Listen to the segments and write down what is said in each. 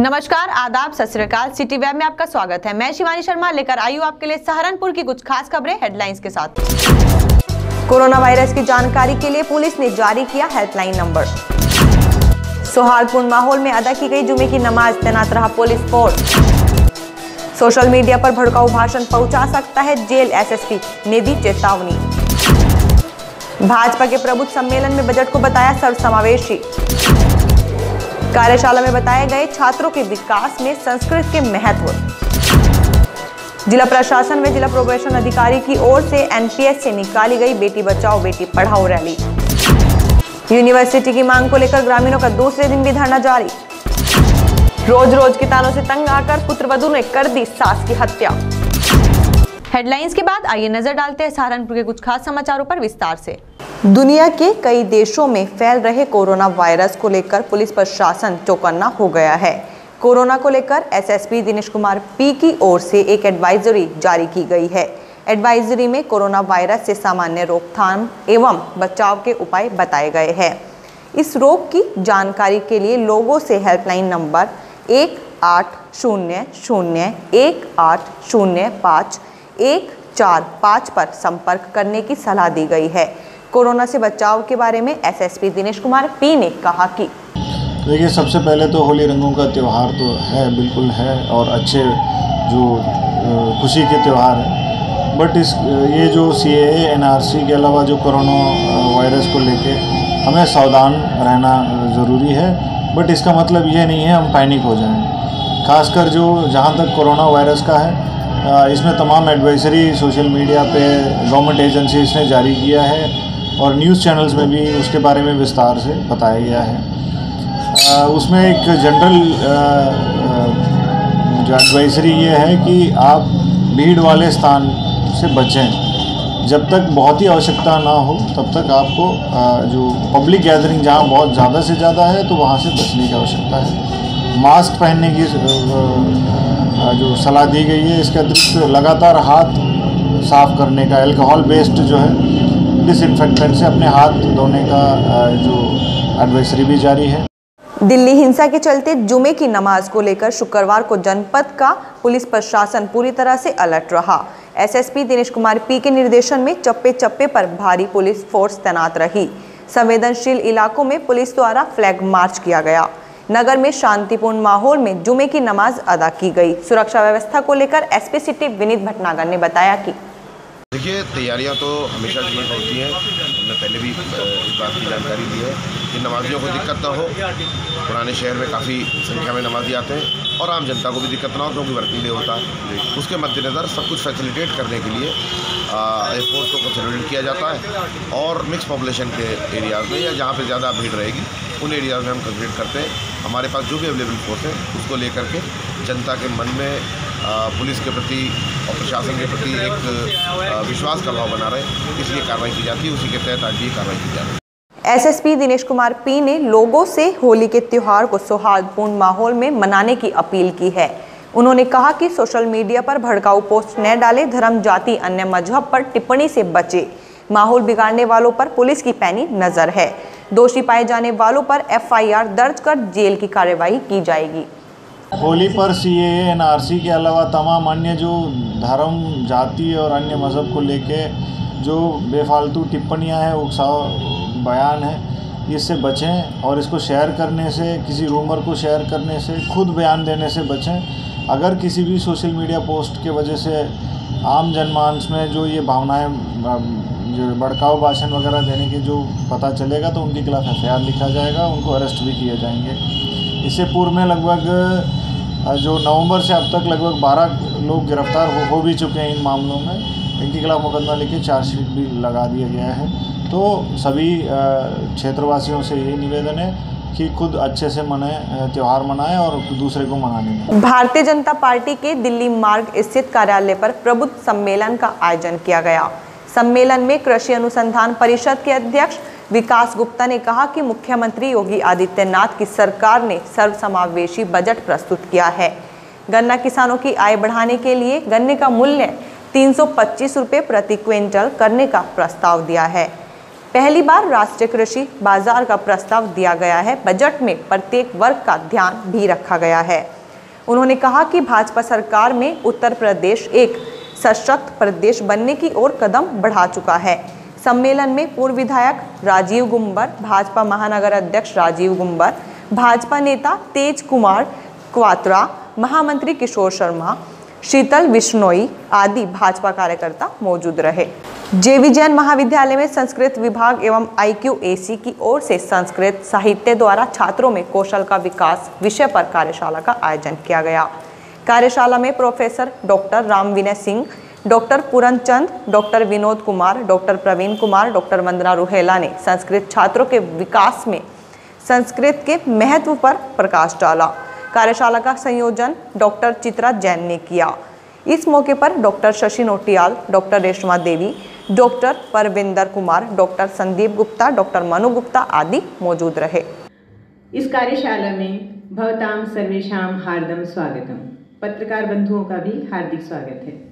नमस्कार, आदाब, सत श्री अकाल। सिटी वेब में आपका स्वागत है। मैं शिवानी शर्मा लेकर आई हूँ आपके लिए सहारनपुर की कुछ खास खबरें हेडलाइंस के साथ। कोरोना वायरस की जानकारी के लिए पुलिस ने जारी किया हेल्पलाइन नंबर। सौहार्दपूर्ण माहौल में अदा की गई जुमे की नमाज, तैनात रहा पुलिस फोर्स। सोशल मीडिया पर भड़काऊ भाषण पहुंचा सकता है जेल, एसएसपी ने दी चेतावनी। भाजपा के प्रबुद्ध सम्मेलन में बजट को बताया सर्वसमावेशी। कार्यशाला में बताए गए छात्रों के विकास में संस्कृत के महत्व। जिला प्रशासन व जिला प्रोबेशन अधिकारी की ओर से एनपीएस से निकाली गई बेटी बचाओ-बेटी पढ़ाओ रैली। यूनिवर्सिटी की मांग को लेकर ग्रामीणों का दूसरे दिन भी धरना जारी। रोज रोज के तानों से तंग आकर पुत्रवधू ने कर दी सास की हत्या। हेडलाइंस के बाद आइए नजर डालते हैं सहारनपुर के कुछ खास समाचारों पर विस्तार से। दुनिया के कई देशों में फैल रहे कोरोना वायरस को लेकर पुलिस प्रशासन चौकन्ना हो गया है। कोरोना को लेकर एसएसपी दिनेश कुमार पी की ओर से एक एडवाइजरी जारी की गई है। एडवाइजरी में कोरोना वायरस से सामान्य रोकथाम एवं बचाव के उपाय बताए गए हैं। इस रोग की जानकारी के लिए लोगों से हेल्पलाइन नंबर 1800-1805-145 पर संपर्क करने की सलाह दी गई है। कोरोना से बचाव के बारे में एसएसपी दिनेश कुमार पी ने कहा कि देखिए, सबसे पहले तो होली रंगों का त्यौहार तो है, बिल्कुल है, और अच्छे जो खुशी के त्यौहार हैं, बट ये जो सीएए एनआरसी के अलावा जो कोरोना वायरस को लेके हमें सावधान रहना ज़रूरी है, बट इसका मतलब ये नहीं है हम पैनिक हो जाएं। खासकर जो जहाँ तक कोरोना वायरस का है, इसमें तमाम एडवाइजरी सोशल मीडिया पे गवर्नमेंट एजेंसीज ने जारी किया है और न्यूज़ चैनल्स में भी उसके बारे में विस्तार से बताया गया है। उसमें एक जनरल जो एडवाइजरी ये है कि आप भीड़ वाले स्थान से बचें। जब तक बहुत ही आवश्यकता ना हो तब तक आपको जो पब्लिक गैदरिंग जहाँ बहुत ज़्यादा से ज़्यादा है तो वहाँ से बचने की आवश्यकता है। मास्क पहनने की जो सलाह दी गई है, इसके अतिरिक्त लगातार हाथ साफ करने का, अल्कोहल बेस्ड जो है डिसइंफेक्टेंट से अपने हाथ धोने का जो एडवाइजरी भी जारी है। दिल्ली हिंसा के चलते जुमे की नमाज को लेकर शुक्रवार को जनपद का पुलिस प्रशासन पूरी तरह से अलर्ट रहा। एसएसपी दिनेश कुमार पी के निर्देशन में चप्पे चप्पे पर भारी पुलिस फोर्स तैनात रही। संवेदनशील इलाकों में पुलिस द्वारा फ्लैग मार्च किया गया। नगर में शांतिपूर्ण माहौल में जुमे की नमाज अदा की गई। सुरक्षा व्यवस्था को लेकर एसपी सिटी विनीत भटनागर ने बताया कि देखिए, तैयारियां तो हमेशा जुमे को होती हैं। हमने पहले भी इस बात की जानकारी दी है कि नमाजियों को दिक्कत ना हो। पुराने शहर में काफ़ी संख्या में नमाजी आते हैं और आम जनता को भी दिक्कत ना हो, क्योंकि वर्किंग डे होता है। उसके मद्देनज़र सब कुछ फैसिलिटेट करने के लिए एयरपोर्टों को सर्वेलेंस किया जाता है और मिक्स पॉपुलेशन के एरियाज़ में या जहाँ पर ज़्यादा भीड़ रहेगी उन एरियाज़ में हम कंप्लीट करते हैं। हमारे पास जो भी अवेलेबल फोर्स है उसको लेकर के जनता के मन में पुलिस के प्रति और प्रशासन के प्रति एक विश्वास का भाव बना रहे, इसलिए कार्रवाई की जाती है। उसी के तहत आज ये कार्रवाई की जा रही है। एसएसपी दिनेश कुमार पी ने लोगों से होली के त्यौहार को सौहार्दपूर्ण माहौल में मनाने की अपील की है। उन्होंने कहा कि सोशल मीडिया पर भड़काऊ पोस्ट न डालें, धर्म, जाति, अन्य मजहब पर टिप्पणी से बचे। माहौल बिगाड़ने वालों पर पुलिस की पैनी नज़र है। दोषी पाए जाने वालों पर एफआईआर दर्ज कर जेल की कार्यवाही की जाएगी। होली पर सीएए एनआरसी के अलावा तमाम अन्य जो धर्म, जाति और अन्य मजहब को लेके जो बेफालतू टिप्पणियां हैं, उकसाव बयान है, इससे बचें और इसको शेयर करने से, किसी रूमर को शेयर करने से, खुद बयान देने से बचें। अगर किसी भी सोशल मीडिया पोस्ट के वजह से आम जनमानस में जो ये भावनाएँ, जो भड़काऊ भाषण वगैरह देने के जो पता चलेगा तो उनके खिलाफ एफआईआर लिखा जाएगा, उनको अरेस्ट भी किए जाएंगे। इससे पूर्व में लगभग जो नवंबर से अब तक लगभग 12 लोग गिरफ्तार हो भी चुके हैं। इन मामलों में इनके खिलाफ मुकदमा लेके चार्जशीट भी लगा दिया गया है। तो सभी क्षेत्रवासियों से यही निवेदन है कि खुद अच्छे से मनाएं, त्यौहार मनाएं और दूसरे को मनाने दें। भारतीय जनता पार्टी के दिल्ली मार्ग स्थित कार्यालय पर प्रबुद्ध सम्मेलन का आयोजन किया गया। सम्मेलन में कृषि अनुसंधान परिषद के अध्यक्ष विकास गुप्ता ने कहा कि मुख्यमंत्री योगी आदित्यनाथ की सरकार ने सर्वसमावेशी बजट प्रस्तुत किया है। गन्ना किसानों की आय बढ़ाने के लिए गन्ने का मूल्य 325 रुपये प्रति क्विंटल करने का प्रस्ताव दिया है। पहली बार राष्ट्रीय कृषि बाजार का प्रस्ताव दिया गया है। बजट में प्रत्येक वर्ग का ध्यान भी रखा गया है। उन्होंने कहा कि भाजपा सरकार में उत्तर प्रदेश एक सशक्त प्रदेश बनने की ओर कदम बढ़ा चुका है। सम्मेलन में पूर्व विधायक राजीव गुंबर, भाजपा महानगर अध्यक्ष राजीव गुंबर, भाजपा नेता तेज कुमार क्वात्रा, महामंत्री किशोर शर्मा, शीतल बिश्नोई आदि भाजपा कार्यकर्ता मौजूद रहे। जेवी जैन महाविद्यालय में संस्कृत विभाग एवं IQAC की ओर से संस्कृत साहित्य द्वारा छात्रों में कौशल का विकास विषय पर कार्यशाला का आयोजन किया गया। कार्यशाला में professor doctor Ram Vinay Singh, doctor Puran Chand, doctor Vinod Kumar, doctor Praveen Kumar, doctor Vandana Ruhela ने संस्कृत छात्रों के विकास में संस्कृत के महत्व पर प्रकाश डाला। कार्यशाला का संयोजन डॉक्टर चित्रा जैन ने किया। इस मौके पर doctor Shashi Notiyal, doctor Reshma Devi, doctor Parvinder Kumar, doctor Sandeep Gupta, doctor Manu Gupta आदि मौजूद रहे। इस कार्यशाला में भवताम सर्वेशाम हार्दम स्वागतम, पत्रकार बंधुओं का भी हार्दिक स्वागत है।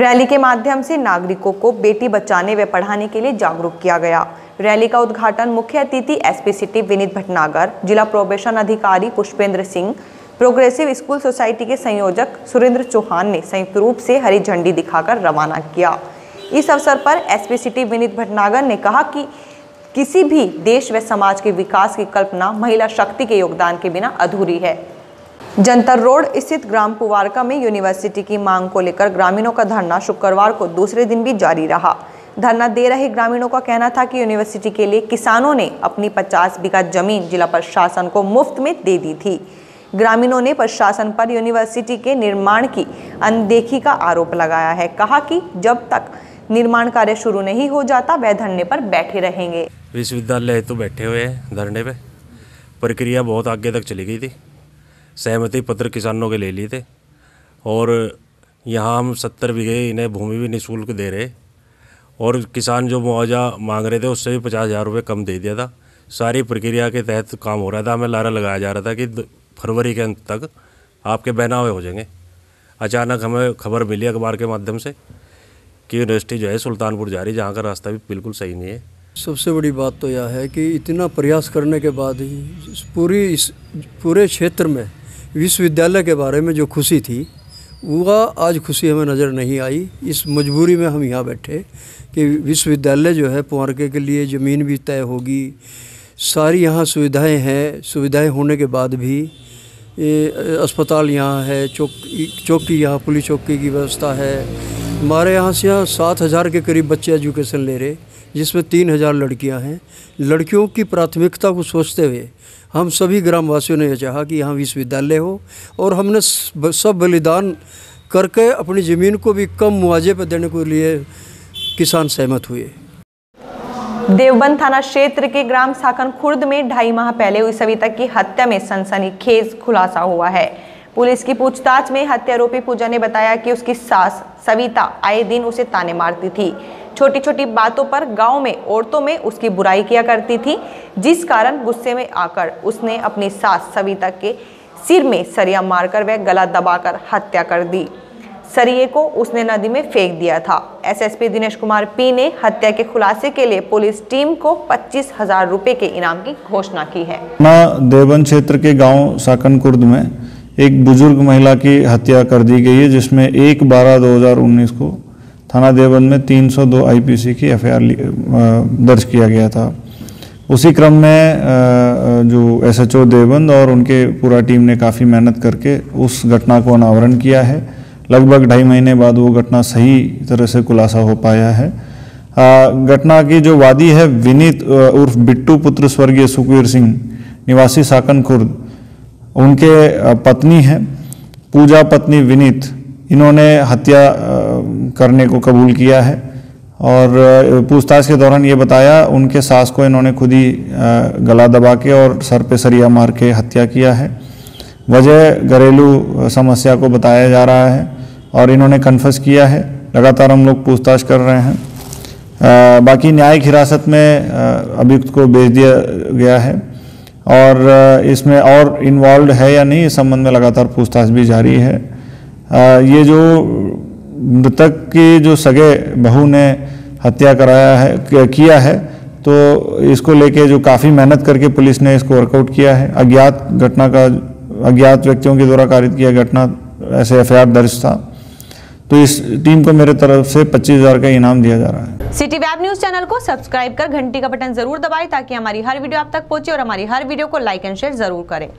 रैली के माध्यम से नागरिकों को बेटी बचाने व पढ़ाने के लिए जागरूक किया गया। रैली का उद्घाटन मुख्य अतिथि एसपी सिटी विनीत भटनागर, जिला प्रोबेशन अधिकारी Pushpendra Singh, progressive school society के संयोजक सुरेंद्र चौहान ने संयुक्त रूप से हरी झंडी दिखाकर रवाना किया। इस अवसर पर एसपी सिटी विनीत भटनागर ने कहा कि किसी भी देश व समाज के विकास की कल्पना महिला शक्ति के योगदान के बिना अधूरी है। जंतर रोड स्थित ग्राम पुवारका में यूनिवर्सिटी की मांग को लेकर ग्रामीणों का धरना शुक्रवार को दूसरे दिन भी जारी रहा। धरना दे रहे ग्रामीणों का कहना था कि यूनिवर्सिटी के लिए किसानों ने अपनी 50 बीघा जमीन जिला प्रशासन को मुफ्त में दे दी थी। ग्रामीणों ने प्रशासन पर यूनिवर्सिटी के निर्माण की अनदेखी का आरोप लगाया है। कहा कि जब तक निर्माण कार्य शुरू नहीं हो जाता वह धरने पर बैठे रहेंगे। विश्वविद्यालय तो बैठे हुए हैं धरने पे। प्रक्रिया बहुत आगे तक चली गई थी। सहमति पत्र किसानों के ले लिए थे और यहाँ हम 70 बीघे इन्हें भूमि भी निःशुल्क दे रहे और किसान जो मुआवजा मांग रहे थे उससे भी 50,000 रुपये कम दे दिया था। सारी प्रक्रिया के तहत काम हो रहा था। हमें लारा लगाया जा रहा था कि फरवरी के अंत तक आपके बहनावे हो जाएंगे। अचानक हमें खबर मिली अखबार के माध्यम से कि यूनिवर्सिटी जो है सुल्तानपुर जा रही, जहाँ का रास्ता भी बिल्कुल सही नहीं है। सबसे बड़ी बात तो यह है कि इतना प्रयास करने के बाद ही पूरे क्षेत्र में विश्वविद्यालय के बारे में जो खुशी थी वह आज खुशी हमें नज़र नहीं आई। इस मजबूरी में हम यहाँ बैठे कि विश्वविद्यालय जो है पुवारके के लिए ज़मीन भी तय होगी, सारी यहाँ सुविधाएं हैं। सुविधाएं होने के बाद भी अस्पताल यहाँ है, चौकी यहाँ पुलिस चौकी की व्यवस्था है। हमारे यहाँ से यहाँ 7,000 के करीब बच्चे एजुकेशन ले रहे, जिसमें 3,000 लड़कियाँ हैं। लड़कियों की प्राथमिकता को सोचते हुए हम सभी ग्रामवासियों ने यह चाहा कि यहाँ विश्वविद्यालय हो और हमने सब बलिदान करके अपनी ज़मीन को भी कम मुआवजे पर देने के लिए किसान सहमत हुए। देवबंद थाना क्षेत्र के ग्राम साखन खुर्द में 2.5 माह पहले हुई सविता की हत्या में सनसनीखेज खुलासा हुआ है। पुलिस की पूछताछ में हत्यारोपी पूजा ने बताया कि उसकी सास सविता आए दिन उसे ताने मारती थी। छोटी छोटी बातों पर गांव में औरतों में उसकी बुराई किया करती थी, जिस कारण गुस्से में आकर उसने अपनी सास सविता के सिर में सरिया मारकर वह गला दबाकर हत्या कर दी। सरिये को उसने नदी में फेंक दिया था। एसएसपी दिनेश कुमार पी ने हत्या के खुलासे के लिए पुलिस टीम को 25,000 रुपये के इनाम की घोषणा की है। देवबंद क्षेत्र के गांव साखन खुर्द में एक बुजुर्ग महिला की हत्या कर दी गई है, जिसमें 1/12/2019 को थाना देवबंद में 302 IPC की FIR दर्ज किया गया था। उसी क्रम में जो SHO देवबंद और उनके पूरा टीम ने काफ़ी मेहनत करके उस घटना को अनावरण किया है। लगभग 2.5 महीने बाद वो घटना सही तरह से खुलासा हो पाया है। घटना की जो वादी है विनीत उर्फ बिट्टू पुत्र स्वर्गीय सुखवीर सिंह निवासी साकन खुर्द, उनके पत्नी है पूजा पत्नी विनीत, इन्होंने हत्या करने को कबूल किया है और पूछताछ के दौरान ये बताया उनके सास को इन्होंने खुद ही गला दबा के और सर पे सरिया मार के हत्या किया है। वजह घरेलू समस्या को बताया जा रहा है और इन्होंने कन्फेस किया है। लगातार हम लोग पूछताछ कर रहे हैं। बाकी न्यायिक हिरासत में अभियुक्त को भेज दिया गया है और इसमें और इन्वॉल्व है या नहीं इस संबंध में लगातार पूछताछ भी जारी है। ये जो मृतक की जो सगे बहू ने हत्या किया है तो इसको लेके जो काफ़ी मेहनत करके पुलिस ने इसको वर्कआउट किया है। अज्ञात घटना का अज्ञात व्यक्तियों के द्वारा कारित किया घटना ऐसे एफआईआर दर्ज था। तो इस टीम को मेरे तरफ से 25,000 का इनाम दिया जा रहा है। सिटी वेब न्यूज चैनल को सब्सक्राइब कर घंटी का बटन जरूर दबाएं ताकि हमारी हर वीडियो आप तक पहुंचे और हमारी हर वीडियो को लाइक एंड शेयर जरूर करें।